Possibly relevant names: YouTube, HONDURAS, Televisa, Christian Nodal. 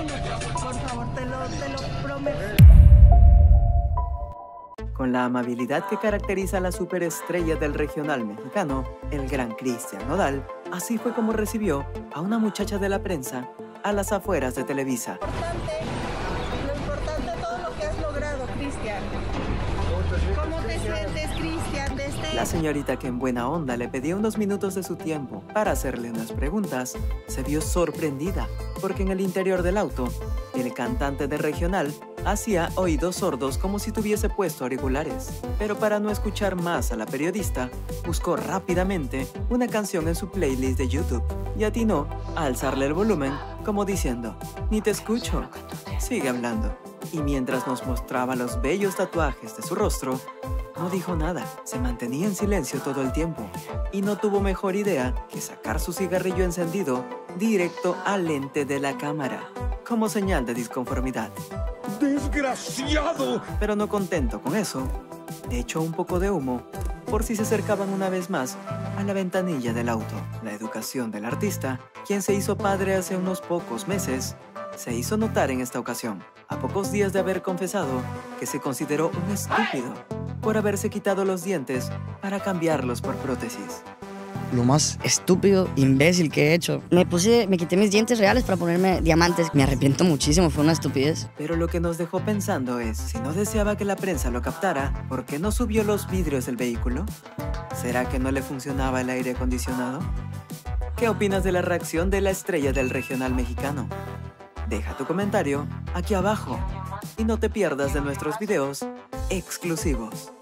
minutos, por favor, te lo prometo. Con la amabilidad que caracteriza a la superestrella del regional mexicano, el gran Christian Nodal, así fue como recibió a una muchacha de la prensa a las afueras de Televisa. Lo importante es todo lo que has logrado, Christian. ¿Cómo te sientes, Christian? La señorita, que en buena onda le pedía unos minutos de su tiempo para hacerle unas preguntas, se vio sorprendida porque en el interior del auto, el cantante de regional hacía oídos sordos como si tuviese puesto auriculares. Pero para no escuchar más a la periodista, buscó rápidamente una canción en su playlist de YouTube y atinó a alzarle el volumen como diciendo: "Ni te escucho, sigue hablando". Y mientras nos mostraba los bellos tatuajes de su rostro, no dijo nada, se mantenía en silencio todo el tiempo y no tuvo mejor idea que sacar su cigarrillo encendido directo al lente de la cámara, como señal de disconformidad. ¡Desgraciado! Pero no contento con eso, echó un poco de humo por si se acercaban una vez más a la ventanilla del auto. La educación del artista, quien se hizo padre hace unos pocos meses, se hizo notar en esta ocasión, a pocos días de haber confesado que se consideró un estúpido por haberse quitado los dientes para cambiarlos por prótesis. Lo más estúpido, imbécil que he hecho. Me quité mis dientes reales para ponerme diamantes. Me arrepiento muchísimo, fue una estupidez. Pero lo que nos dejó pensando es, si no deseaba que la prensa lo captara, ¿por qué no subió los vidrios del vehículo? ¿Será que no le funcionaba el aire acondicionado? ¿Qué opinas de la reacción de la estrella del regional mexicano? Deja tu comentario aquí abajo y no te pierdas de nuestros videos exclusivos.